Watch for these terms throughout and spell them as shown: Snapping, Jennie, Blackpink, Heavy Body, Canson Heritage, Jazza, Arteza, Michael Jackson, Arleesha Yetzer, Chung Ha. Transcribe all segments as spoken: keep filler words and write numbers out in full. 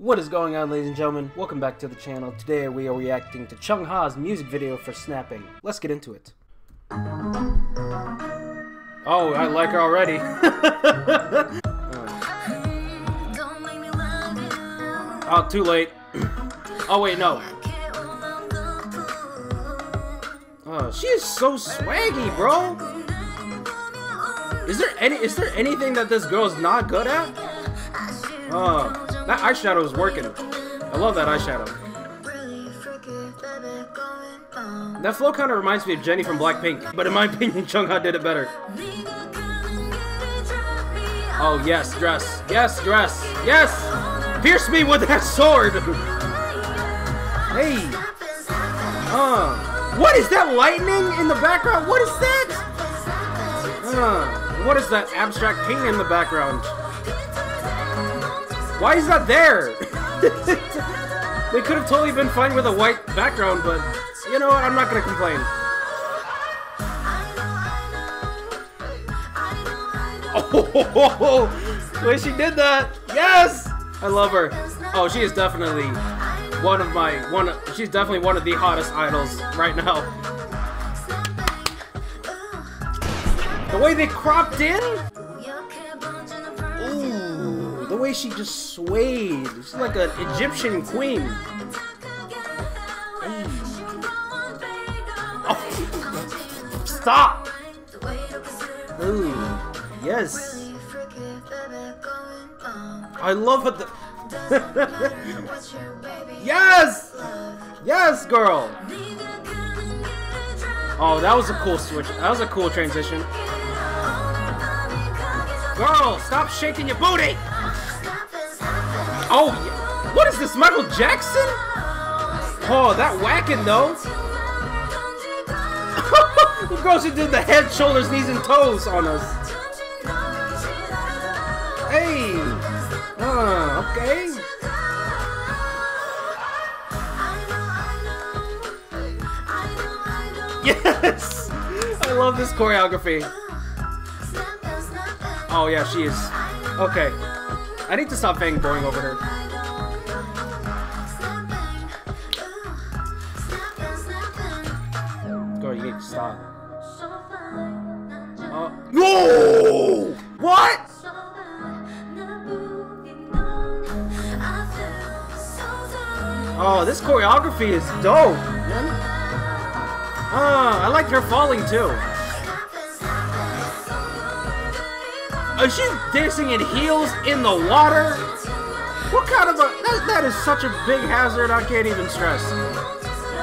What is going on, ladies and gentlemen? Welcome back to the channel. Today we are reacting to Chung Ha's music video for Snapping. Let's get into it. Oh, I like her already. Oh, too late. Oh, wait, no. Oh, she is so swaggy, bro. Is there any? Is there anything that this girl is not good at? Oh, that eyeshadow is working. I love that eyeshadow. That flow kind of reminds me of Jennie from Blackpink, but in my opinion, Chung Ha did it better. Oh yes, dress, yes, dress, yes. Pierce me with that sword. Hey. Uh. What is that lightning in the background? What is that? Uh. What is that abstract painting in the background? Why is that there? They could have totally been fine with a white background, but you know what? I'm not gonna complain. Oh, the way she did that! Yes, I love her. Oh, she is definitely one of my one. She's definitely one of the hottest idols right now. The way they cropped in. The way she just swayed. She's like an Egyptian queen. Oh. Stop! Ooh. Yes. I love her. The yes! Yes, girl! Oh, that was a cool switch. That was a cool transition. Girl, stop shaking your booty! Oh, what is this, Michael Jackson? Oh, that whacking though. The girl should do the head, shoulders, knees, and toes on us. Hey. Uh, okay. Yes. I love this choreography. Oh yeah, she is. Okay. I need to stop fangirling over her. Girl, you need to stop. Uh, no! What? Oh, this choreography is dope, man. Ah, I like her falling too. Is she dancing in heels in the water? What kind of a... That, that is such a big hazard, I can't even stress.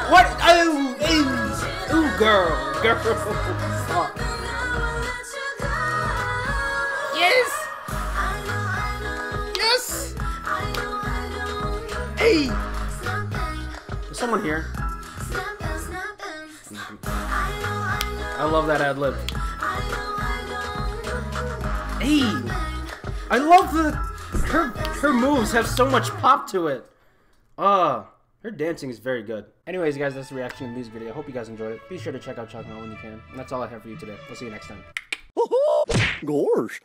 What? Ooh, ooh, ooh girl. Girl. Oh. Yes. Yes. Hey. There's someone here. I love that ad-lib. Hey, I love the her her moves have so much pop to it. Ah, uh, her dancing is very good. Anyways, guys, that's the reaction to the music video. I hope you guys enjoyed it. Be sure to check out Chung Ha when you can. And that's all I have for you today. We'll see you next time. Gosh.